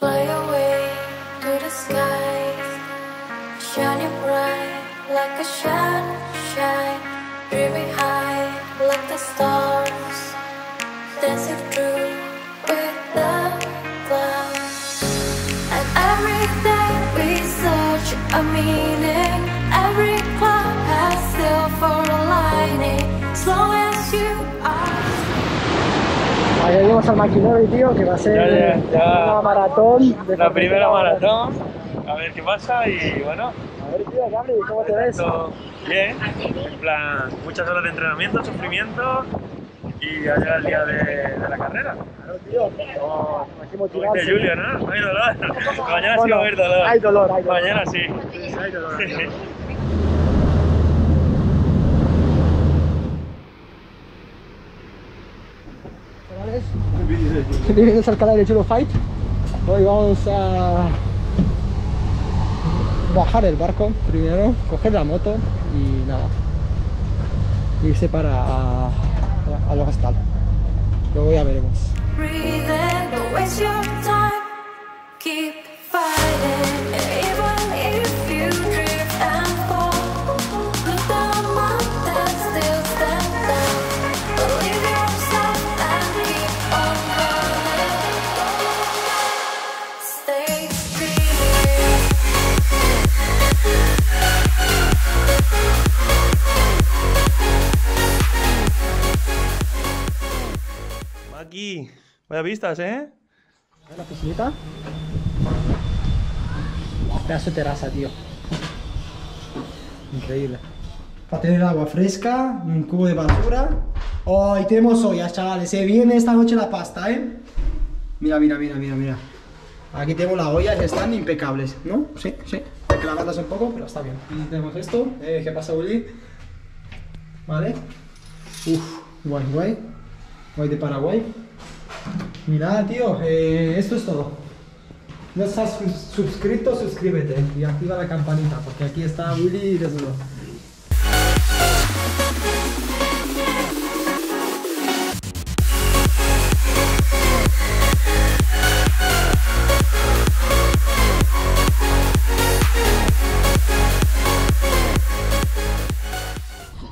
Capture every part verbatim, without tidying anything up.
Fly away to the skies, shining bright like a sunshine, dreaming high like the stars, dancing through with the clouds. And every day we search a meaning, every cloud has silver lining, slow as you are. Ahí venimos al maquinario, tío, que va a ser ya, ya, ya. una maratón. De la primera maratón, a ver qué pasa y bueno. A ver, tío, Gabriel, ¿cómo te ves? Bien, en plan, muchas horas de entrenamiento, sufrimiento y allá el día de, de la carrera. Claro, tío, no, hay que motivarse. Dice Julio, ¿no? No hay dolor. Mañana bueno, sí va a haber dolor. Hay dolor, hay dolor. Mañana sí. Sí, hay dolor. Hay dolor. Bienvenidos al canal de Giulio Fight. Hoy vamos a bajar el barco primero, coger la moto y nada, irse para a, a, a lo hostal. Luego ya veremos. Aquí, vaya vistas, ¿eh? La piscinita. Pedazo de terraza, tío. Increíble. Para tener agua fresca, un cubo de basura. Oh, y tenemos ollas, chavales. Se viene esta noche la pasta, ¿eh? Mira, mira, mira, mira, mira. Aquí tenemos las ollas, están impecables, ¿no? Sí, sí. Hay que lavarlas un poco, pero está bien. Y tenemos esto. Eh, ¿Qué pasa, Uli? Vale. Uf, guay, guay. Voy de Paraguay. Y nada, tío, eh, esto es todo. No estás suscrito, suscríbete y activa la campanita, porque aquí está Willy desnudo.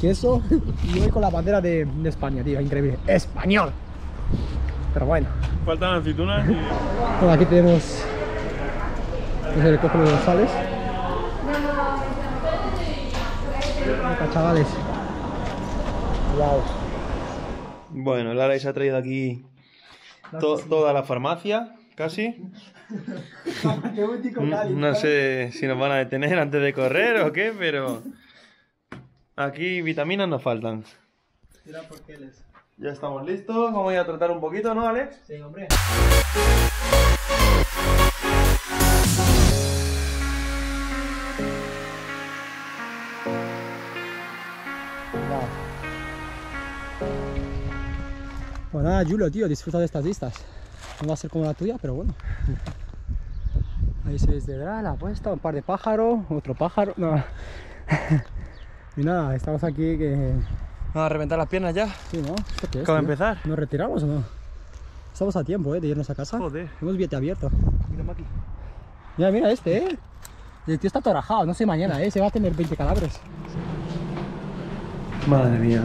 Queso y voy con la bandera de, de España, tío, increíble, español. Pero bueno, faltan aceitunas y... Bueno, aquí tenemos el cóctel de González. Acá, chavales. Wow. Bueno, Lara se ha traído aquí to toda la farmacia, casi. No sé si nos van a detener antes de correr o qué, pero... Aquí vitaminas nos faltan. Tira por geles. Ya estamos listos, vamos a, ir a tratar un poquito, ¿no, Alex? Sí, hombre. Wow. Bueno, nada, Giulio, tío, disfruta de estas vistas. No va a ser como la tuya, pero bueno. Ahí se desdebra la puesta, un par de pájaros, otro pájaro. No. Y nada, estamos aquí que... ¿Vamos a reventar las piernas ya? Sí, ¿no? ¿Esto qué es, tío? Empezar. ¿Nos retiramos o no? Estamos a tiempo, ¿eh? De irnos a casa. Joder. Hemos billete abierto. Mira, Maki. Mira, mira este, ¿eh? El tío está atorajado, no sé mañana, ¿eh? Se va a tener veinte calabres. Madre mía.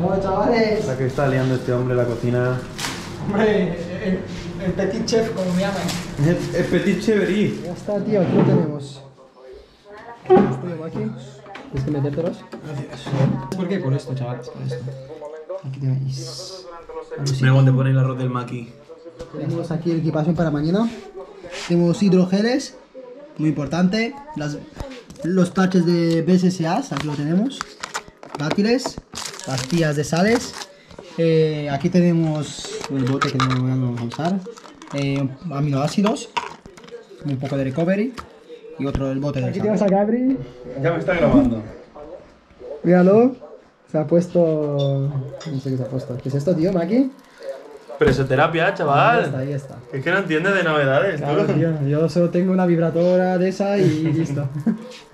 Bueno, chavales. La que está liando este hombre la cocina. Hombre, el, el petit chef, como me llaman. El, el petit cheverí. Ya está, tío, aquí lo tenemos. Estoy, Maki. ¿Tienes que metértelos? Gracias. ¿Por qué? Por esto, chavales, por esto. Aquí tenéis. Mira cuando te ponéis el arroz del maqui. Tenemos aquí el equipaje para mañana. Tenemos hidrogeles, muy importante. Las, los taches de B C A A, aquí lo tenemos. Dátiles, pastillas de sales. Eh, aquí tenemos el bote que no vamos a usar. Eh, aminoácidos, un poco de recovery. Y otro el bote de aquí tienes a Gabri. Ya me está grabando. Míralo. Se ha puesto... No sé qué se ha puesto. ¿Qué es esto, tío, Maki? Presoterapia, chaval. Ahí está, ahí está. Es que no entiendes de novedades, claro, tío. Yo solo tengo una vibratora de esa y listo.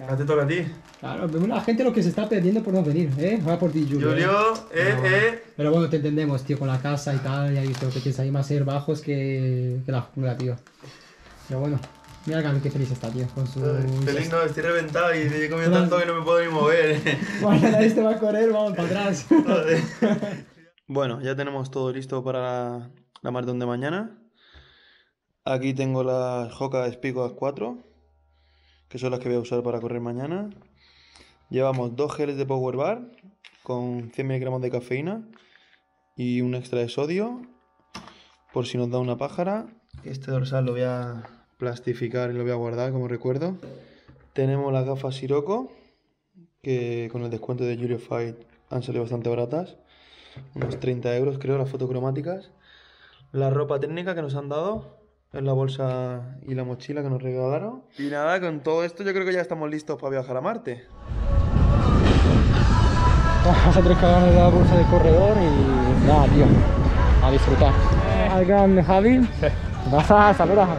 Ahora te toca a ti. Claro, la gente lo que se está perdiendo por no venir, ¿eh? Va por ti, Julio. Julio, eh, no, eh. Pero bueno, te entendemos, tío, con la casa y tal. Ya he visto que tienes ahí más ser bajos que, que la jungla, tío. Pero bueno, mira que feliz está, tío, con su... Ay, feliz no, estoy reventado y te he comido tanto que no me puedo ni mover. Bueno, nadie te va a correr, vamos para atrás. Bueno, ya tenemos todo listo para la, la maratón de mañana. Aquí tengo las Jokas Spigo cuatro, que son las que voy a usar para correr mañana. Llevamos dos geles de Power Bar con cien miligramos de cafeína y un extra de sodio, por si nos da una pájara. Este dorsal lo voy a plastificar y lo voy a guardar como recuerdo. Tenemos las gafas Siroko, que con el descuento de Giulio Fight han salido bastante baratas, unos treinta euros creo las fotocromáticas. La ropa técnica que nos han dado en la bolsa y la mochila que nos regalaron. Y nada, con todo esto yo creo que ya estamos listos para viajar a Marte. Vamos a tres cagar en la bolsa de corredor y nada, tío, a disfrutar. Eh. Al gran Javi, vas a saludar.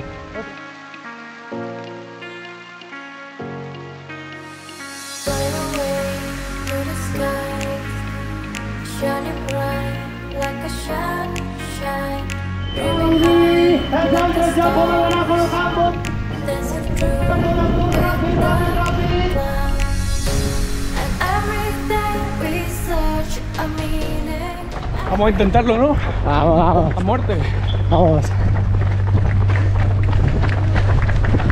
Vamos a intentarlo, ¿no? Vamos, vamos. A muerte. Vamos.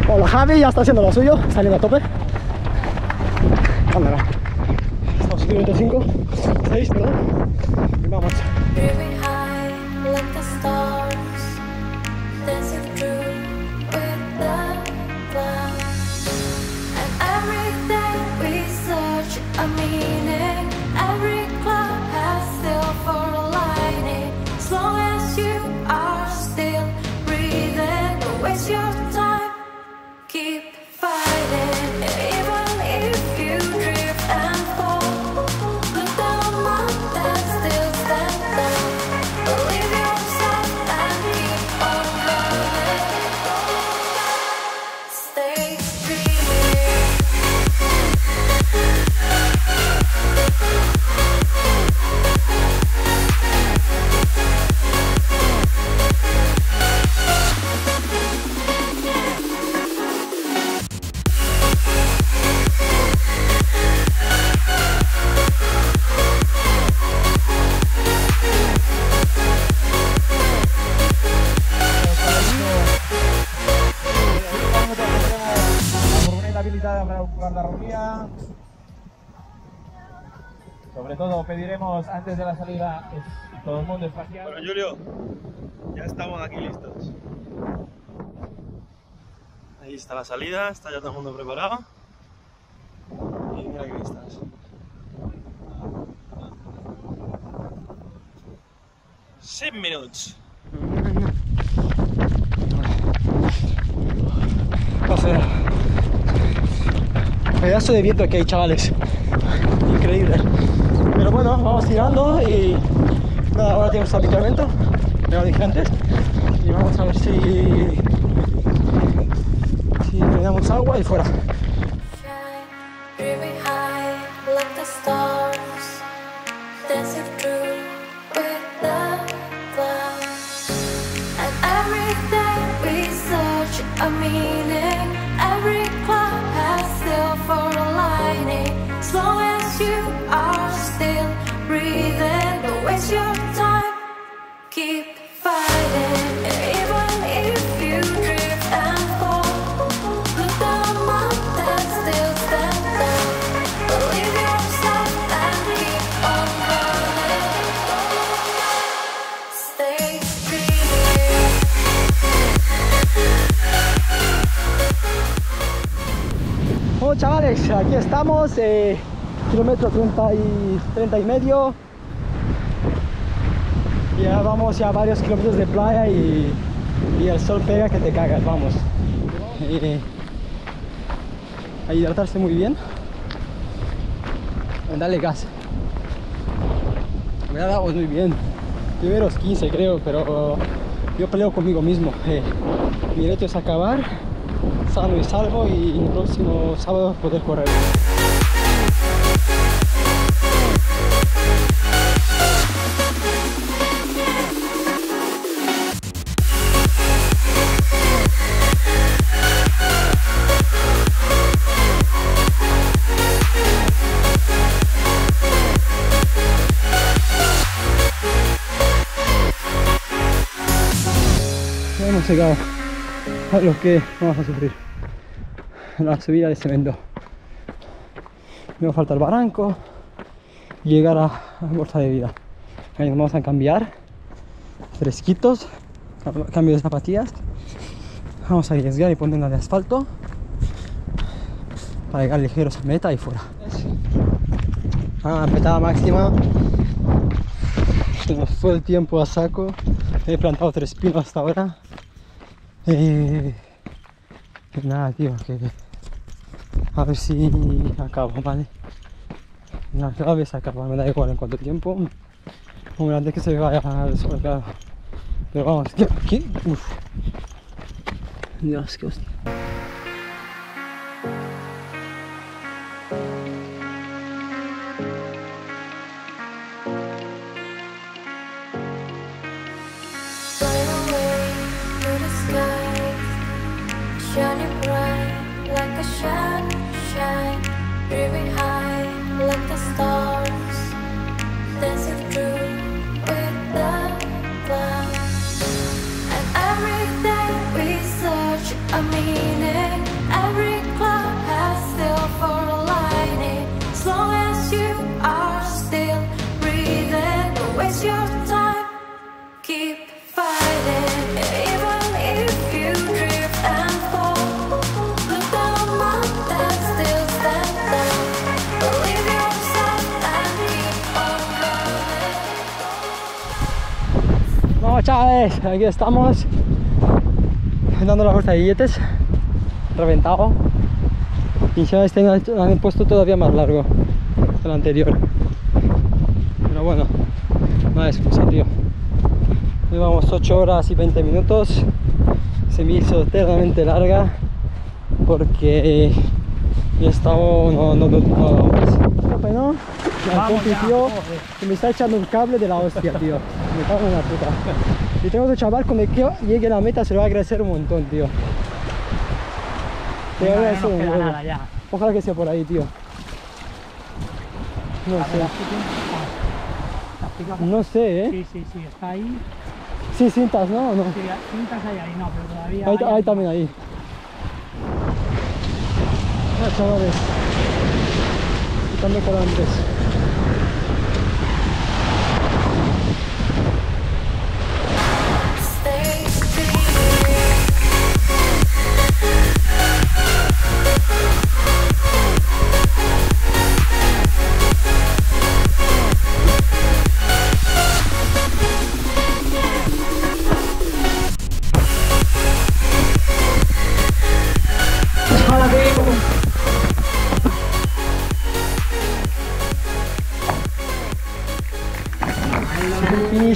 Hola, Javi ya está haciendo lo suyo, saliendo a tope. Ándala. Estamos cinco, seis, ¿no? Y vamos. Sobre todo pediremos antes de la salida todo el mundo espacial. Bueno, Giulio, ya estamos aquí listos. Ahí está la salida, está ya todo el mundo preparado. Y mira que vistas. seis minutos. O sea, pedazo de viento que hay, chavales. Increíble. Pero bueno, vamos tirando y nada, ahora tenemos habituamiento, me lo dije antes, y vamos a ver si, si le damos agua y fuera. Chavales, aquí estamos, eh, kilómetro treinta y medio, ya vamos ya varios kilómetros de playa y, y el sol pega que te cagas, vamos. Eh, a hidratarse muy bien, dale gas, me ha dado muy bien, yo era los quince creo, pero yo peleo conmigo mismo, eh, mi reto es acabar sano y salvo y el próximo sábado poder correr. secados a los que vamos a sufrir la subida de cemento. Me va a faltar barranco, llegar a la bolsa de vida. Ahí nos vamos a cambiar, fresquitos, cambio de zapatillas. Vamos a arriesgar y poner una de asfalto para llegar ligeros a meta y fuera. Ah, petada máxima. Se nos fue el tiempo a saco. He plantado tres pinos hasta ahora. Eh, nada, tío, que a ver si acabo, ¿vale? La clave es acabar, me da igual en cuánto tiempo. Hombre, antes que se vaya al sol, claro. Pero vamos, ¿qué? ¿Qué? Uf. Dios, qué hostia. Chavales, aquí estamos dando la vuelta de billetes, reventado, y ya este han puesto todavía más largo que el anterior, pero bueno, no hay excusa, tío. Llevamos ocho horas y veinte minutos. Se me hizo eternamente larga porque he estado no no no no no no me está echando un cable de la hostia, tío. Me cago en la puta. Y tengo que chaval, cuando llegue a la meta se le va a agradecer un montón, tío. Te voy a agradecer un montón. Ojalá que sea por ahí, tío. No a sé. Ver, ¿la no sé, eh? Sí, sí, sí, está ahí. Sí, cintas, ¿no? ¿No? Sí, cintas hay ahí, no, pero todavía. Ahí, hay ahí también, ahí. Ah, chavales. Quitando colantes.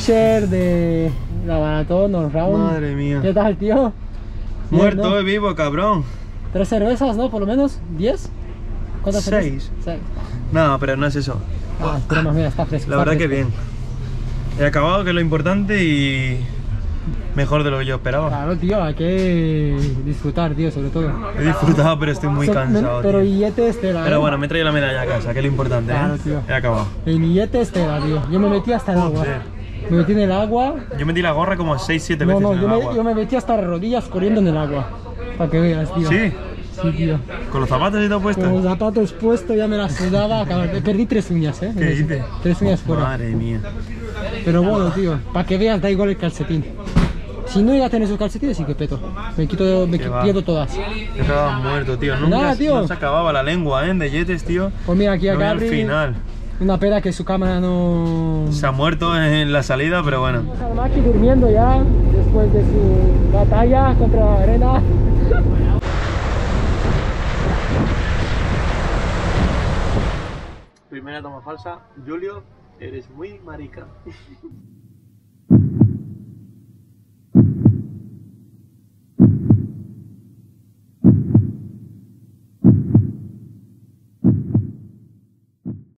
De la maratón, los rounds. Madre mía. ¿Qué tal, tío? Muerto, ¿no? Vivo, cabrón. Tres cervezas, ¿no? Por lo menos, diez. ¿Cuántas cervezas? Seis. No, pero no es eso. Ah, pero más mira, está fresco. La verdad que bien. He acabado, que es lo importante, y mejor de lo que yo esperaba. Claro, tío, hay que disfrutar, tío, sobre todo. He disfrutado, pero estoy muy cansado. Pero billetes te la... Pero bueno, me he traído la medalla a casa, que es lo importante, ¿eh? Claro, tío. He acabado. El billete es tela, tío. Yo me metí hasta el agua. Me metí en el agua. Yo metí la gorra como seis siete veces. No, no, en el yo, agua. Me, yo me metí hasta las rodillas corriendo en el agua. Para que veas, tío. Sí. Sí, tío. Con los zapatos y todo puesto. Con los zapatos puestos, ya me la sudaba. Perdí tres uñas, ¿eh? ¿Qué dices? Tres uñas fuera. Madre mía. Pero bueno, tío, para que veas, da igual el calcetín. Si no iba a tener esos calcetines, sí que peto. Me quito, me pierdo todas. Estabas muerto, tío. Nunca Nada, tío. No se acababa la lengua, ¿eh? De yetes, tío. Pues mira, aquí a Gabri, al final. Una pena que su cámara no... Se ha muerto en la salida, pero bueno. Estamos aquí durmiendo ya, después de su batalla contra la arena. Primera toma falsa. Julio, eres muy marica.